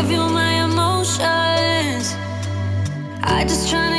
give you my emotions. I just try